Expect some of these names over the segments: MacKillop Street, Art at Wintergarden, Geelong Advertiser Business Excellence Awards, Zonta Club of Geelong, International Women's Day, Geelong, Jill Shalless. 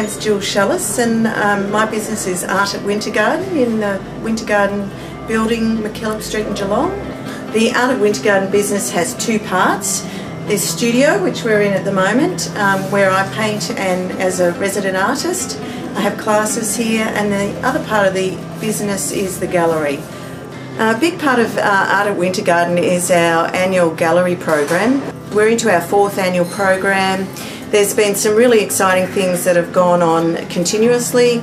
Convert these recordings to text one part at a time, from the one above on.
name's Jill Shalless, and my business is Art at Wintergarden in the Wintergarden building, MacKillop Street in Geelong. The Art at Wintergarden business has two parts. There's studio, which we're in at the moment, where I paint and as a resident artist. I have classes here, and the other part of the business is the gallery. A big part of Art at Wintergarden is our annual gallery program. We're into our fourth annual program. There's been some really exciting things that have gone on continuously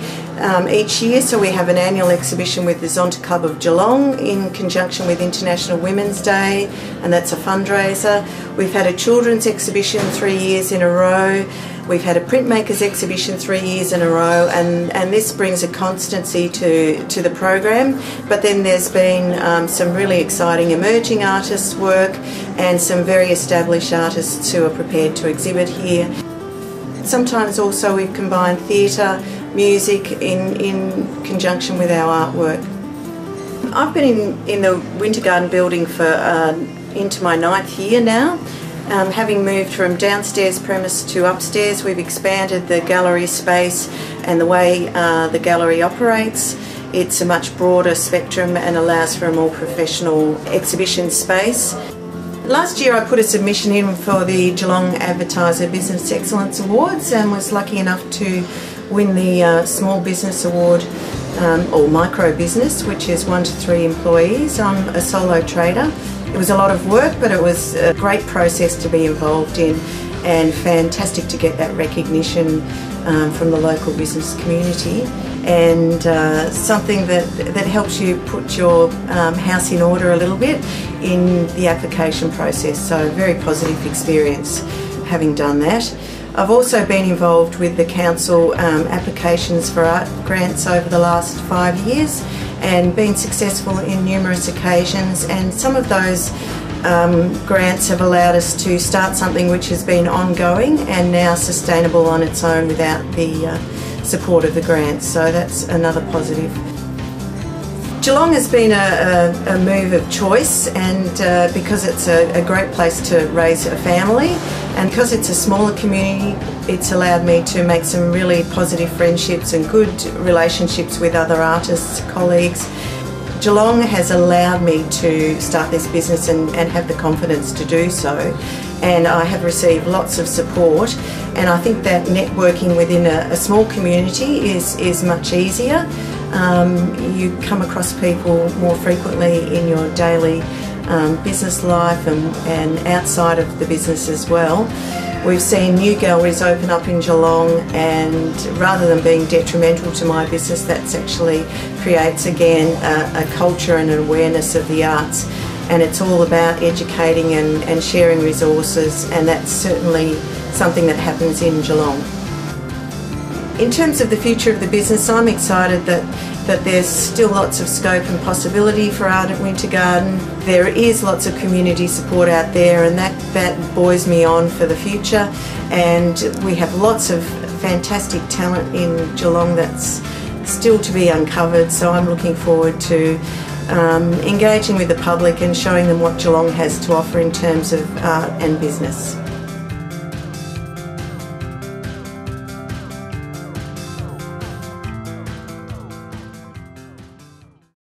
each year. So we have an annual exhibition with the Zonta Club of Geelong in conjunction with International Women's Day, and that's a fundraiser. We've had a children's exhibition 3 years in a row. We've had a printmakers exhibition 3 years in a row, and this brings a constancy to the program. But then there's been some really exciting emerging artists' work and some very established artists who are prepared to exhibit here. Sometimes also we've combined theatre, music in conjunction with our artwork. I've been in the Wintergarden building for into my 9th year now. Having moved from downstairs premise to upstairs, we've expanded the gallery space and the way the gallery operates. It's a much broader spectrum and allows for a more professional exhibition space. Last year I put a submission in for the Geelong Advertiser Business Excellence Awards and was lucky enough to win the Small Business Award or Micro Business, which is 1 to 3 employees. I'm a solo trader. It was a lot of work, but it was a great process to be involved in, and fantastic to get that recognition from the local business community, and something that helps you put your house in order a little bit in the application process. So a very positive experience having done that. I've also been involved with the council applications for art grants over the last 5 years, and been successful in numerous occasions, and some of those grants have allowed us to start something which has been ongoing and now sustainable on its own without the support of the grants, so that's another positive. Geelong has been a move of choice, and because it's a great place to raise a family, and because it's a smaller community, it's allowed me to make some really positive friendships and good relationships with other artists, colleagues. Geelong has allowed me to start this business and have the confidence to do so, and I have received lots of support, and I think that networking within a small community is much easier. You come across people more frequently in your daily business life and outside of the business as well. We've seen new galleries open up in Geelong, and rather than being detrimental to my business, that's actually creates again a culture and an awareness of the arts, and it's all about educating and sharing resources, and that's certainly something that happens in Geelong. In terms of the future of the business, I'm excited that there's still lots of scope and possibility for Art at Wintergarden. There is lots of community support out there, and that buoys me on for the future. And we have lots of fantastic talent in Geelong that's still to be uncovered, so I'm looking forward to engaging with the public and showing them what Geelong has to offer in terms of art and business.